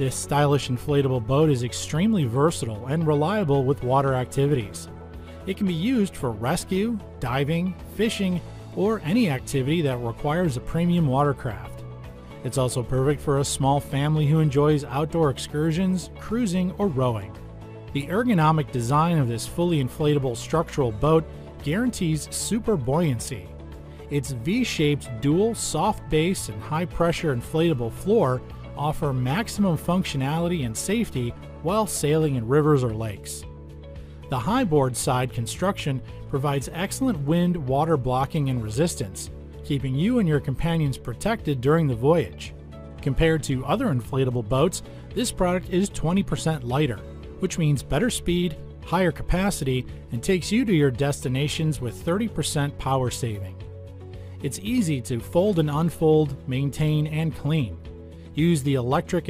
This stylish inflatable boat is extremely versatile and reliable with water activities. It can be used for rescue, diving, fishing, or any activity that requires a premium watercraft. It's also perfect for a small family who enjoys outdoor excursions, cruising, or rowing. The ergonomic design of this fully inflatable structural boat guarantees super buoyancy. Its V-shaped dual soft base and high-pressure inflatable floor offer maximum functionality and safety while sailing in rivers or lakes. The high-board side construction provides excellent wind, water blocking, and resistance, keeping you and your companions protected during the voyage. Compared to other inflatable boats, this product is 20% lighter, which means better speed, higher capacity, and takes you to your destinations with 30% power saving. It's easy to fold and unfold, maintain, and clean. Use the electric